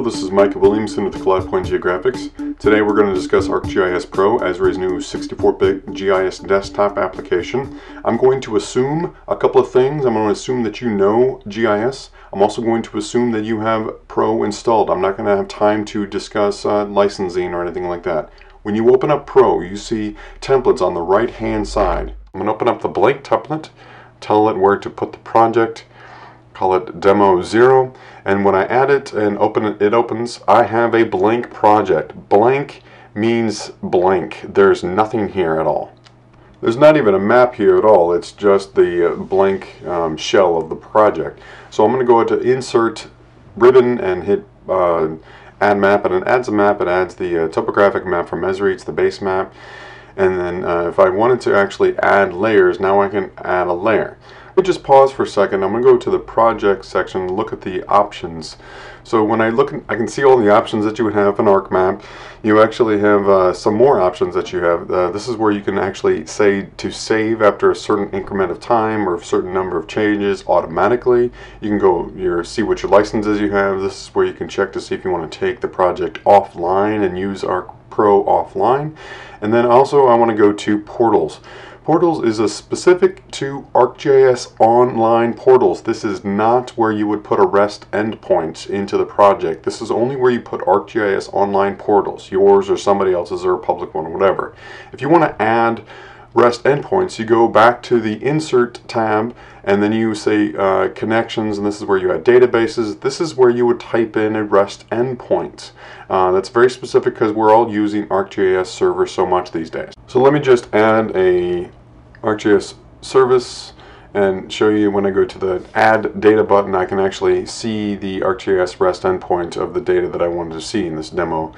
Hello, this is Micah Williamson with Point Geographics. Today we're going to discuss ArcGIS Pro, Esri's new 64-bit GIS desktop application. I'm going to assume a couple of things. I'm going to assume that you know GIS. I'm also going to assume that you have Pro installed. I'm not going to have time to discuss licensing or anything like that. When you open up Pro, you see templates on the right-hand side. I'm going to open up the blank template, tell it where to put the project, call it demo 0, and when I add it and open it, it opens. I have a blank project. Blank means blank. There's nothing here at all. There's not even a map here at all. It's just the blank shell of the project. So I'm going to go to Insert Ribbon and hit Add Map, and it adds a map. It adds the topographic map from Esri. It's the base map. And then if I wanted to actually add layers, now I can add a layer. We'll just pause for a second. I'm going to go to the project section, look at the options. So when I look, I can see all the options that you would have in ArcMap. You actually have some more options that you have. This is where you can actually say to save after a certain increment of time or a certain number of changes automatically. You can go here, see what your licenses you have. This is where you can check to see if you want to take the project offline and use Arc Pro offline. And then also I want to go to portals. Portals is a specific to ArcGIS Online portals. This is not where you would put a REST endpoint into the project. This is only where you put ArcGIS Online portals, yours or somebody else's or a public one, whatever. If you want to add REST endpoints, you go back to the Insert tab, and then you say Connections, and this is where you add databases. This is where you would type in a REST endpoint. That's very specific because we're all using ArcGIS server so much these days. So let me just add a ArcGIS service and show you when I go to the Add Data button, I can actually see the ArcGIS REST endpoint of the data that I wanted to see in this demo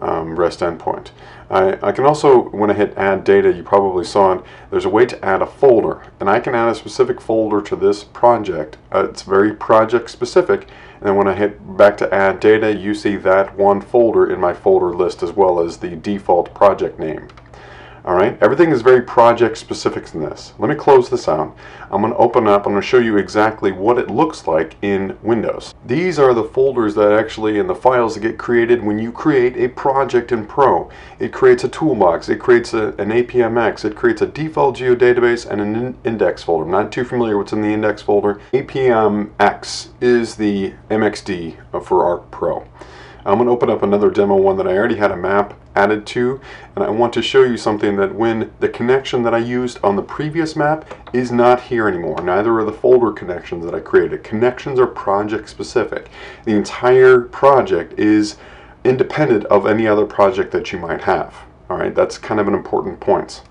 REST endpoint. I can also, when I hit Add Data, you probably saw it, there's a way to add a folder, and I can add a specific folder to this project. It's very project specific, and then when I hit back to Add Data, you see that one folder in my folder list as well as the default project name. Alright, everything is very project specific in this. Let me close this out. I'm going to open up, I'm going to show you exactly what it looks like in Windows. These are the folders that actually, and the files that get created when you create a project in Pro. It creates a toolbox, it creates an APMX, it creates a default geodatabase and an index folder. I'm not too familiar with what's in the index folder. APMX is the MXD for Arc Pro. I'm going to open up another demo one that I already had a map added to, and I want to show you something that when the connection that I used on the previous map is not here anymore. Neither are the folder connections that I created. Connections are project specific. The entire project is independent of any other project that you might have. Alright, that's kind of an important point.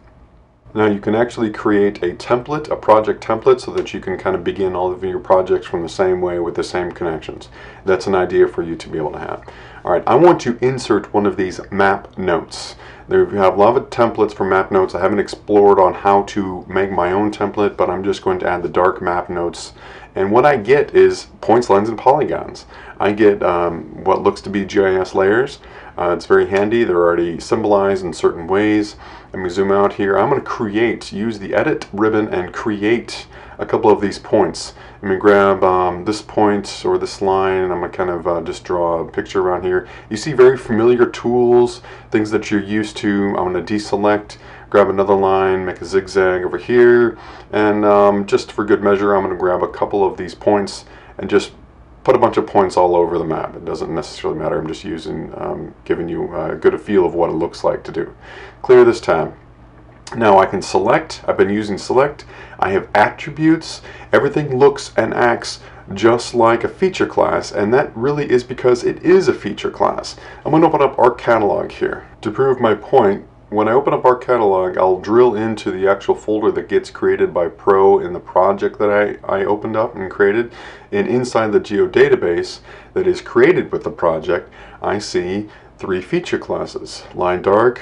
Now you can actually create a template, a project template, so that you can kind of begin all of your projects from the same way with the same connections. That's an idea for you to be able to have. Alright, I want to insert one of these map notes. There you have a lot of templates for map notes. I haven't explored on how to make my own template, but I'm just going to add the dark map notes. And what I get is points, lines, and polygons. I get what looks to be GIS layers. It's very handy. They're already symbolized in certain ways. Let me zoom out here. I'm going to create, use the edit ribbon and create a couple of these points. I'm going to grab this point or this line, and I'm going to kind of just draw a picture around here. You see very familiar tools, things that you're used to. I'm going to deselect, grab another line, make a zigzag over here, and just for good measure, I'm going to grab a couple of these points and just put a bunch of points all over the map. It doesn't necessarily matter. I'm just using, giving you a good feel of what it looks like to do. Clear this tab. Now I can select. I've been using select. I have attributes. Everything looks and acts just like a feature class, and that really is because it is a feature class. I'm going to open up ArcCatalog here. To prove my point, when I open up ArcCatalog, I'll drill into the actual folder that gets created by Pro in the project that I opened up and created. And inside the geodatabase that is created with the project, I see three feature classes: line dark,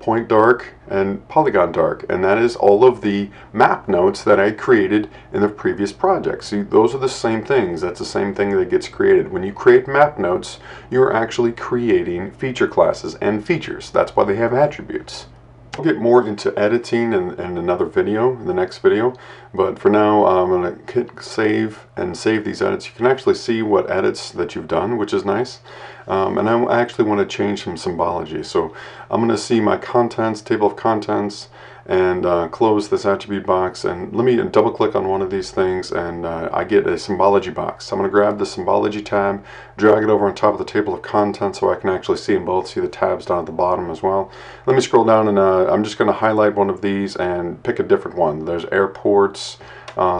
point dark, and polygon dark. And that is all of the map notes that I created in the previous project. See, those are the same things. That's the same thing that gets created. When you create map notes, you're actually creating feature classes and features. That's why they have attributes. I'll get more into editing in another video, in the next video, but for now I'm going to hit save and save these edits. You can actually see what edits that you've done, which is nice. And I actually want to change some symbology, so I'm going to see my contents, table of contents, and close this attribute box, and let me double click on one of these things and I get a symbology box. I'm going to grab the symbology tab, drag it over on top of the table of contents so I can actually see them both, see the tabs down at the bottom as well. Let me scroll down and I'm just going to highlight one of these and pick a different one. There's airports.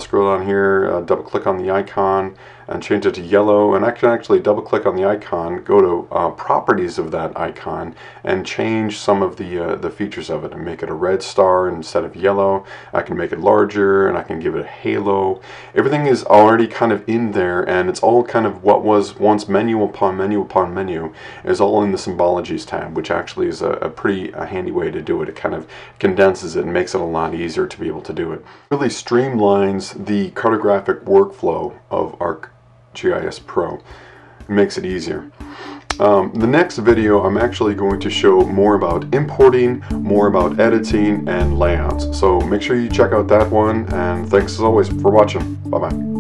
Scroll down here, double click on the icon and change it to yellow, and I can actually double click on the icon, go to properties of that icon and change some of the features of it and make it a red star instead of yellow. I can make it larger and I can give it a halo. Everything is already kind of in there, and it's all kind of what was once menu upon menu upon menu is all in the symbologies tab, which actually is a pretty handy way to do it. It kind of condenses it and makes it a lot easier to be able to do it. Really streamline the cartographic workflow of ArcGIS Pro. It makes it easier. The next video I'm actually going to show more about importing, more about editing and layouts. So make sure you check out that one, and thanks as always for watching. Bye bye.